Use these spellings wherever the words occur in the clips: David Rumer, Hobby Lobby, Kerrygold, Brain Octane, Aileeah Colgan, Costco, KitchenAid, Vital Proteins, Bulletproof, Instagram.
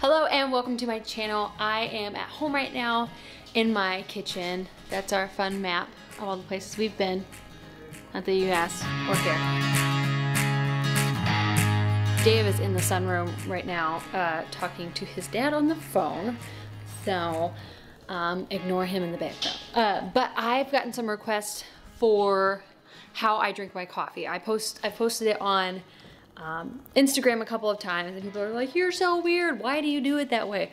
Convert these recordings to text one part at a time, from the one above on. Hello and welcome to my channel. I am at home right now in my kitchen. That's our fun map of all the places we've been. Not that you asked or care. Dave is in the sunroom right now talking to his dad on the phone. So ignore him in the background. But I've gotten some requests for how I drink my coffee. I posted it on Instagram a couple of times and people are like, you're so weird, why do you do it that way?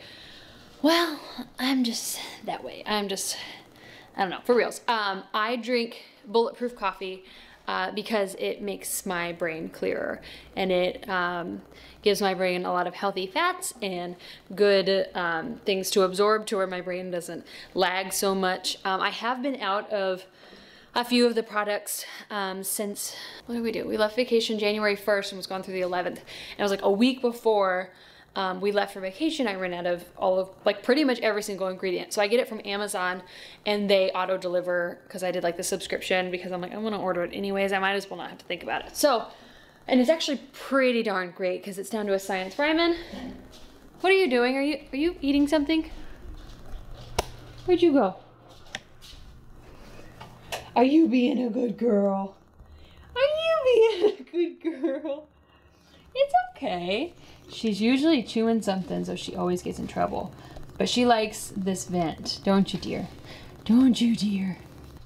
Well, I'm just that way. I don't know, for reals. I drink Bulletproof coffee because it makes my brain clearer and it gives my brain a lot of healthy fats and good things to absorb to where my brain doesn't lag so much. I have been out of a few of the products since, what did we do? We left vacation January 1st and was gone through the 11th. And it was like a week before we left for vacation, I ran out of all of, like, pretty much every single ingredient. So I get it from Amazon and they auto deliver because I did like the subscription because I'm like, I'm gonna order it anyways. I might as well not have to think about it. So, and it's actually pretty darn great because it's down to a science. Ryman, what are you doing? Are you eating something? Where'd you go? Are you being a good girl? Are you being a good girl? It's okay. She's usually chewing something, so she always gets in trouble. But she likes this vent, don't you, dear? Don't you, dear?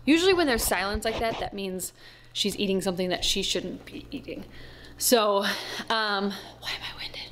Usually when there's silence like that, that means she's eating something that she shouldn't be eating. So, why am I winded?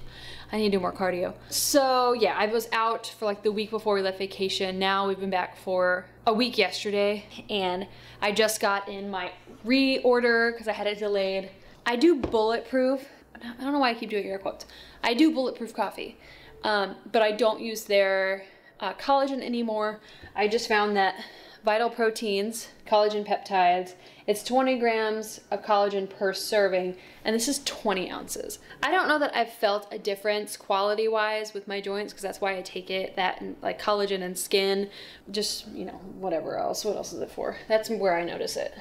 I need to do more cardio. So yeah, I was out for like the week before we left vacation. Now we've been back for a week yesterday and I just got in my reorder because I had it delayed. I do Bulletproof. I don't know why I keep doing air quotes. I do Bulletproof coffee, but I don't use their collagen anymore. I just found that Vital Proteins, collagen peptides, it's 20 grams of collagen per serving, and this is 20 ounces. I don't know that I've felt a difference quality-wise with my joints, because that's why I take it, that and like collagen and skin, just, you know, whatever else. What else is it for? That's where I notice it.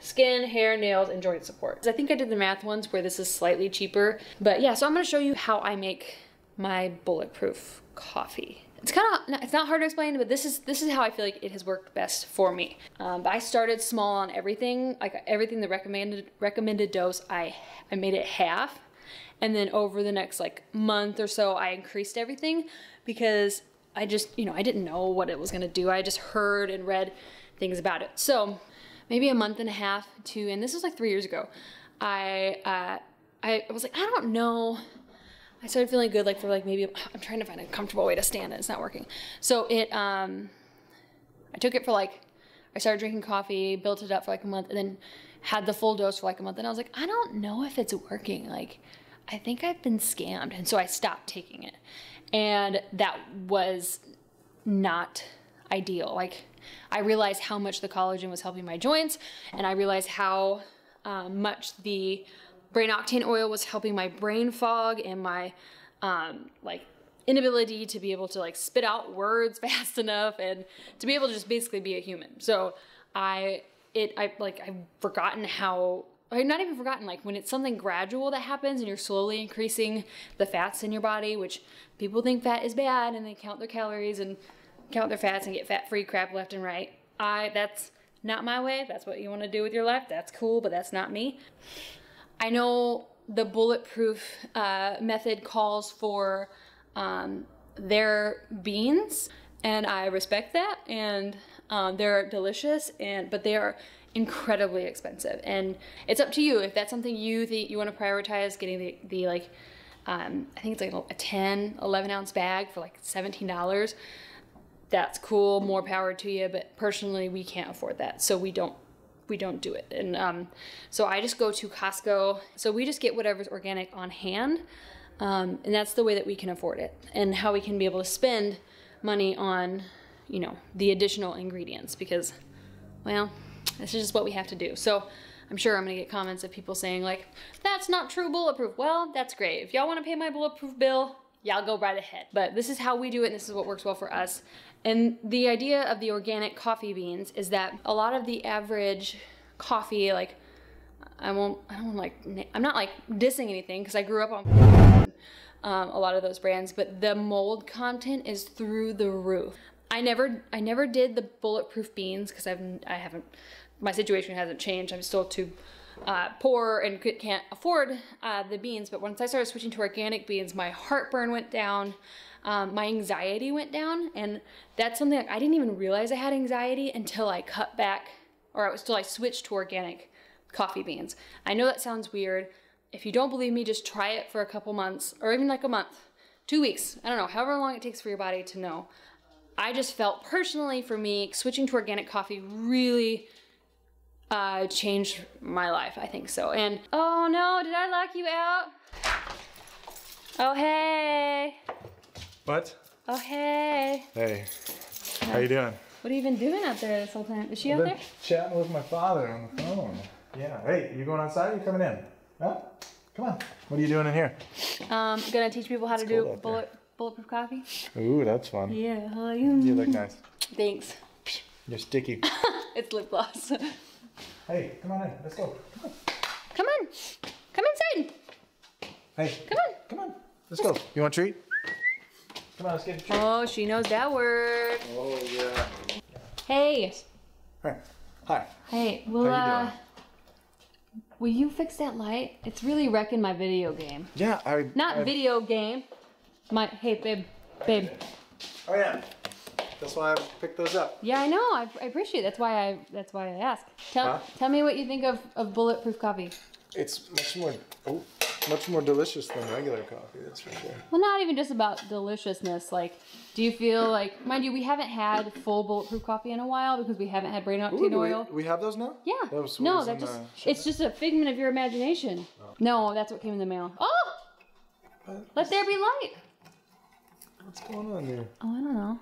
Skin, hair, nails, and joint support. I think I did the math once where this is slightly cheaper, but yeah, so I'm gonna show you how I make my Bulletproof coffee. It's kind of, it's not hard to explain, but this is how I feel like it has worked best for me. I started small on everything, like everything the recommended dose, I made it half. And then over the next like month or so, I increased everything because I just, you know, I didn't know what it was gonna do. I just heard and read things about it. So maybe a month and a half to, and this was like 3 years ago, I was like, I don't know. I started feeling good, like for like maybe, I'm trying to find a comfortable way to stand it. It's not working. So it, I took it for like, I started drinking coffee, built it up for like a month and then had the full dose for like a month. And I was like, I don't know if it's working. Like, I think I've been scammed. And so I stopped taking it. And that was not ideal. Like, I realized how much the collagen was helping my joints and I realized how much the Brain Octane oil was helping my brain fog and my like inability to be able to like spit out words fast enough and to be able to just basically be a human. So I've forgotten how, or not even forgotten, like when it's something gradual that happens and you're slowly increasing the fats in your body, which people think fat is bad and they count their calories and count their fats and get fat-free crap left and right. That's not my way. If that's what you want to do with your life, that's cool, but that's not me. I know the Bulletproof method calls for their beans, and I respect that, and they're delicious, but they are incredibly expensive, and it's up to you. If that's something you think you want to prioritize, getting the like, I think it's like a 10, 11-ounce bag for like $17, that's cool, more power to you, but personally, we can't afford that, so we don't do it. And so I just go to Costco. So we just get whatever's organic on hand. And that's the way that we can afford it and how we can be able to spend money on, you know, the additional ingredients because, well, this is just what we have to do. So I'm sure I'm gonna get comments of people saying like, that's not true Bulletproof. Well, that's great. If y'all wanna pay my Bulletproof bill, y'all go right ahead. But this is how we do it and this is what works well for us. And the idea of the organic coffee beans is that a lot of the average coffee, like, I don't like, I'm not like dissing anything because I grew up on a lot of those brands, but the mold content is through the roof. I never did the Bulletproof beans because I haven't, my situation hasn't changed. I'm still too poor and can't afford the beans. But once I started switching to organic beans, my heartburn went down, my anxiety went down, and that's something like, I didn't even realize I had anxiety until I cut back, or I switched to organic coffee beans. I know that sounds weird. If you don't believe me, just try it for a couple months, or even like a month, 2 weeks. I don't know, however long it takes for your body to know. I just felt personally, for me, switching to organic coffee really changed my life, I think so. And, oh no, did I lock you out? Oh, hey. What? Oh, hey. Hey, how you doing? What have you been doing out there this whole time? Is she out there? Chatting with my father on the phone. Yeah, hey, you going outside or you coming in? Huh? Come on, what are you doing in here? Gonna teach people how to do bulletproof coffee. Ooh, that's fun. Yeah, you look nice. Thanks. You're sticky. It's lip gloss. Hey, come on in. Let's go. Come on. Come on. Come inside. Hey. Come on. Come on. Let's go. You want a treat? Come on, let's get a treat. Oh, she knows that word. Oh, yeah. Hey. Hi. Hi. Hey, well, will you fix that light? It's really wrecking my video game. Yeah, hey, babe. Babe. Oh, yeah. That's why I picked those up. Yeah, I know. I appreciate it. That's why I ask. Tell me what you think of bulletproof coffee. It's much more delicious than regular coffee, that's for sure. Well, not even just about deliciousness. Like, do you feel like, mind you, we haven't had full bulletproof coffee in a while because we haven't had brain octane oil. We have those now? Yeah. No, that it's just a figment of your imagination. Oh. No, that's what came in the mail. Oh! Let there be light. What's going on there? Oh, I don't know.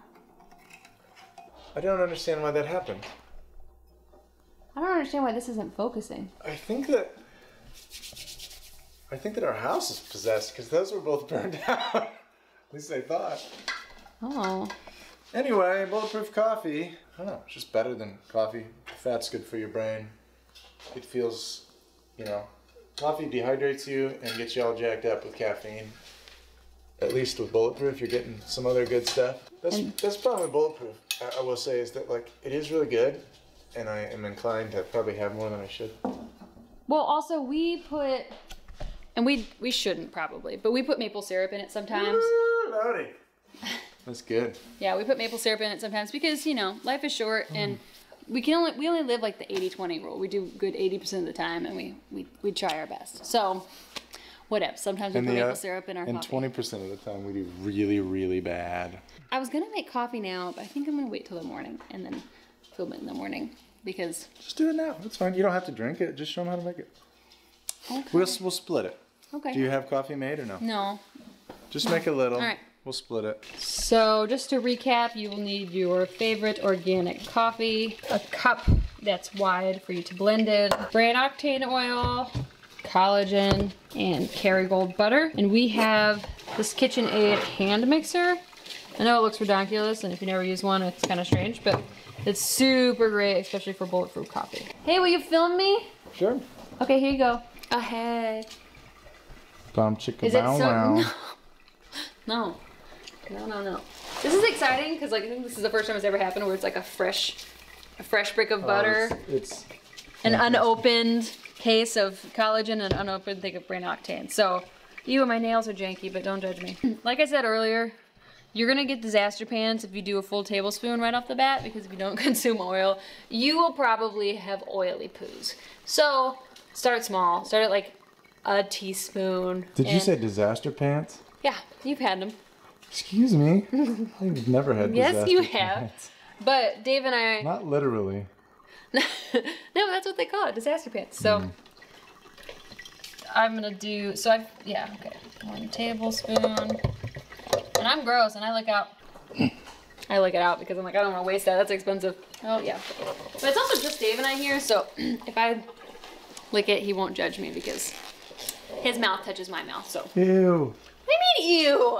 I don't understand why that happened. I don't understand why this isn't focusing. I think that our house is possessed because those were both burned out. At least I thought. Oh. Anyway, bulletproof coffee. I don't know, it's just better than coffee. Fat's good for your brain. It feels, you know, coffee dehydrates you and gets you all jacked up with caffeine. At least with bulletproof, you're getting some other good stuff. That's probably bulletproof. I will say is that, like, it is really good, and I am inclined to probably have more than I should. Well, also we put, and we shouldn't probably, but we put maple syrup in it sometimes. Howdy. That's good. Yeah, we put maple syrup in it sometimes because, you know, life is short and we only live like the 80-20 rule. We do good 80% of the time, and we try our best. So. Whatever. Sometimes we put maple syrup in our coffee. And 20% of the time we do really, really bad. I was going to make coffee now, but I think I'm going to wait till the morning and then film it in the morning because... Just do it now. That's fine. You don't have to drink it. Just show them how to make it. Okay. We'll split it. Okay. Do you have coffee made or no? No. Just make a little. All right. We'll split it. So just to recap, you will need your favorite organic coffee, a cup that's wide for you to blend in, brain octane oil, collagen, and Kerrygold butter. And we have this KitchenAid hand mixer. I know it looks ridiculous, and if you never use one, it's kind of strange, but it's super great, especially for bulletproof coffee. Hey, will you film me? Sure. Okay, here you go. Oh, hey. No. No. This is exciting, because, like, I think this is the first time it's ever happened where it's like a fresh brick of butter. It's an unopened case of collagen and unopened thing of brain octane. So, ew, my nails are janky, but don't judge me. Like I said earlier, you're gonna get disaster pans if you do a full tablespoon right off the bat, because if you don't consume oil, you will probably have oily poos. So, start small. Start at like a teaspoon. Did you say disaster pants? Yeah, you've had them. Excuse me? I've never had disaster pants. Yes, you have. But Dave and I... Not literally. No, that's what they call it, disaster pants. So I'm gonna do, so I've, yeah, okay, 1 tablespoon. And I'm gross and I look out. I look it out because I'm like, I don't wanna waste that, that's expensive. Oh yeah. But it's also just Dave and I here, so if I lick it, he won't judge me because his mouth touches my mouth, so. Ew. What do you mean, ew?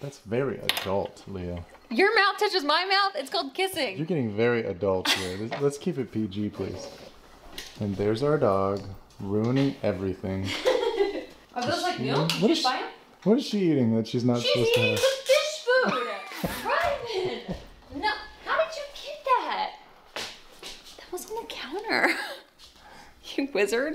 That's very adult, Leah. Your mouth touches my mouth? It's called kissing. You're getting very adult here. Let's keep it PG, please. And there's our dog, ruining everything. Are those like milk? Did you buy them? What is she eating that she's not supposed to have? She's eating the fish food! Private! No, how did you get that? That was on the counter. You wizard.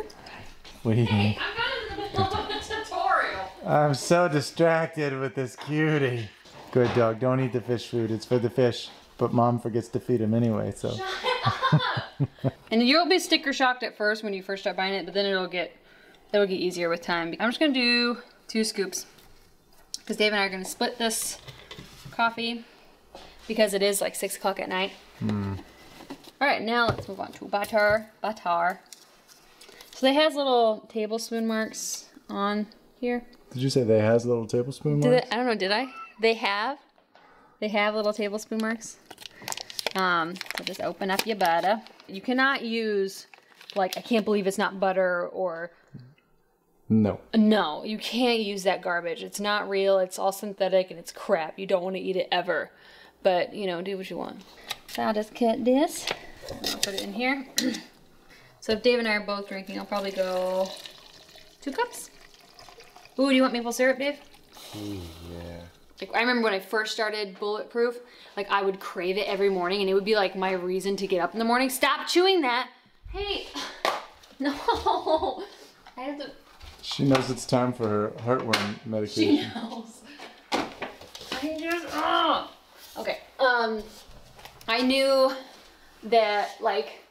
What do you mean? Hey, I'm not in the middle of the tutorial. I'm so distracted with this cutie. Good dog, don't eat the fish food. It's for the fish. But Mom forgets to feed him anyway, so. Shut up. And you'll be sticker shocked at first when you first start buying it, but then it'll get easier with time. I'm just gonna do 2 scoops because Dave and I are gonna split this coffee because it is like 6 o'clock at night. All right, now let's move on to Batar. So they has little tablespoon marks on here. Did you say they has little tablespoon marks? I don't know, did I? They have little tablespoon marks. So just open up your butter. You cannot use, like, I can't believe it's not butter or... No. No, you can't use that garbage. It's not real, it's all synthetic, and it's crap. You don't want to eat it ever. But, you know, do what you want. So I'll just cut this. I'll put it in here. So if Dave and I are both drinking, I'll probably go 2 cups. Ooh, do you want maple syrup, Dave? Yeah. Like, I remember when I first started Bulletproof, like, I would crave it every morning, and it would be, like, my reason to get up in the morning. Stop chewing that! Hey! No! I have to... She knows it's time for her heartworm medication. She knows. I just, okay. I knew that, like,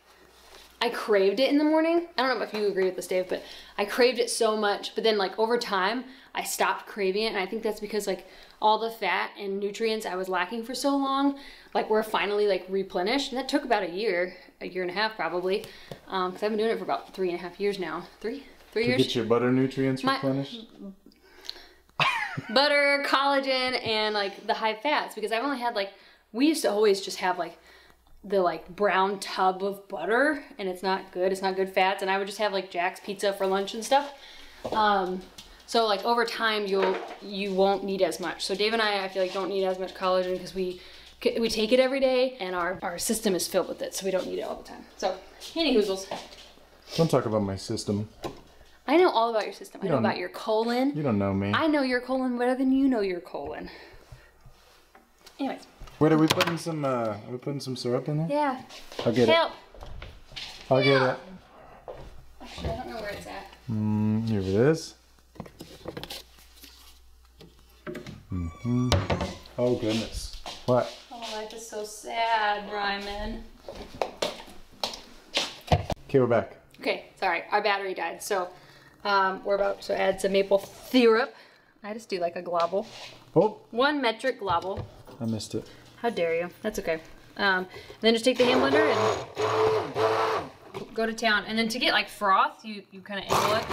I craved it in the morning. I don't know if you agree with this, Dave, but I craved it so much. But then, like, over time, I stopped craving it, and I think that's because, like, all the fat and nutrients I was lacking for so long, like, were finally, like, replenished. And that took about a year and a half, probably, because I've been doing it for about 3.5 years now. Three years. Get your butter nutrients replenished? Butter, collagen, and like the high fats, because I've only had like, we used to always just have like the like brown tub of butter, and it's not good. It's not good fats. And I would just have like Jack's Pizza for lunch and stuff. So like over time you won't need as much. So Dave and I feel like don't need as much collagen because we take it every day and our system is filled with it. So we don't need it all the time. So any hoozles. Don't talk about my system. I know all about your system. I know about your colon. You don't know me. I know your colon better than you know your colon. Anyways. Wait, are we putting some syrup in there? Yeah. I'll get it. I'll get it. Actually, I don't know where it's at. Here it is. Oh, goodness. What? Oh, life is so sad, Ryman. Okay, we're back. Okay, sorry, our battery died, so we're about to add some maple syrup. I just do like a globule. Oh. 1 metric globule. I missed it. How dare you? That's okay. Then just take the hand blender and go to town. And then to get like froth, you kind of angle it.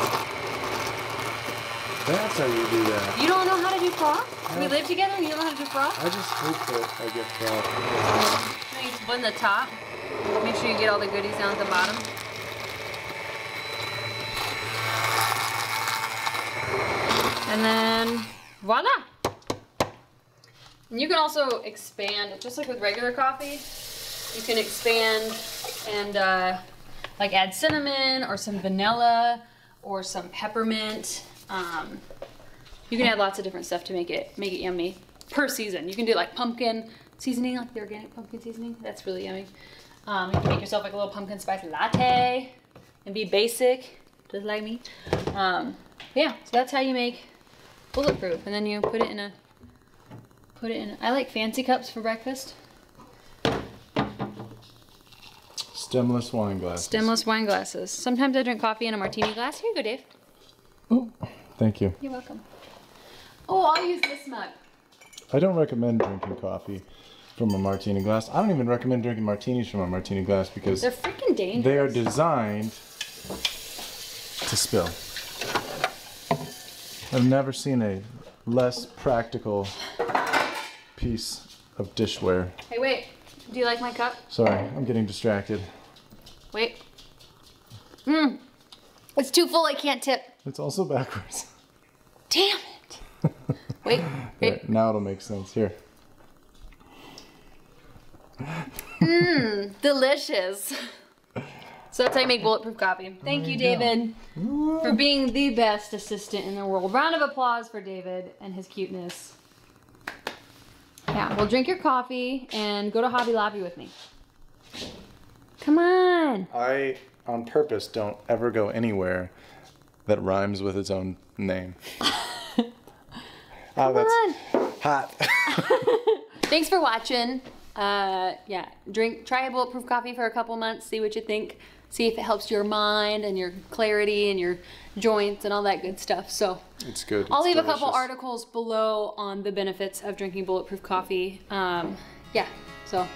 That's how you do that. You don't know how to do froth? No. We live together and you don't know how to do froth? I just hope that I get froth. So you just blend the top. Make sure you get all the goodies down at the bottom. And then, voila! And you can also expand, just like with regular coffee, you can expand and like add cinnamon or some vanilla or some peppermint. You can add lots of different stuff to make it yummy per season. You can do like pumpkin seasoning, like the organic pumpkin seasoning. That's really yummy. You can make yourself like a little pumpkin spice latte and be basic, just like me. Yeah, so that's how you make Bulletproof, and then you put it in a, I like fancy cups for breakfast. Stemless wine glasses. Stemless wine glasses. Sometimes I drink coffee in a martini glass. Here you go, Dave. Oh, thank you. You're welcome. Oh, I'll use this mug. I don't recommend drinking coffee from a martini glass. I don't even recommend drinking martinis from a martini glass because they're freaking dangerous. They are designed to spill. I've never seen a less practical piece of dishware. Hey, wait. Do you like my cup? Sorry, I'm getting distracted. Wait. It's too full, I can't tip. It's also backwards. Damn it. Wait. Right, now it'll make sense. Here. Delicious. So that's how you make bulletproof coffee. Thank you, David, for being the best assistant in the world. Round of applause for David and his cuteness. Yeah, well, drink your coffee and go to Hobby Lobby with me. Come on. I, on purpose, don't ever go anywhere that rhymes with its own name. Come on. Hot. Thanks for watching. Yeah, try a bulletproof coffee for a couple months, see what you think. See if it helps your mind and your clarity and your joints and all that good stuff. So it's good. It's I'll leave delicious. A couple articles below on the benefits of drinking bulletproof coffee. Yeah, so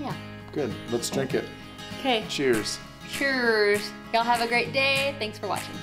yeah. Good, let's drink it. Okay. Cheers. Cheers. Y'all have a great day. Thanks for watching.